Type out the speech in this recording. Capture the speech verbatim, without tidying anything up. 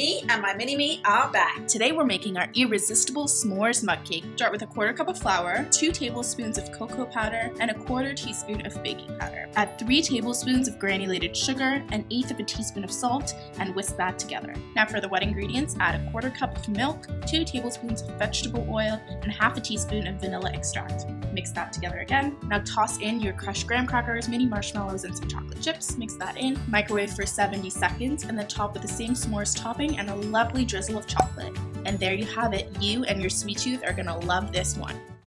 Me and my mini-me are back. Today we're making our irresistible s'mores mug cake. Start with a quarter cup of flour, two tablespoons of cocoa powder, and a quarter teaspoon of baking powder. Add three tablespoons of granulated sugar, an eighth of a teaspoon of salt, and whisk that together. Now for the wet ingredients, add a quarter cup of milk, two tablespoons of vegetable oil, and half a teaspoon of vanilla extract. Mix that together again. Now toss in your crushed graham crackers, mini marshmallows, and some chocolate chips. Mix that in. Microwave for seventy seconds, and then top with the same s'mores topping and a lovely drizzle of chocolate. And there you have it. You and your sweet tooth are gonna love this one.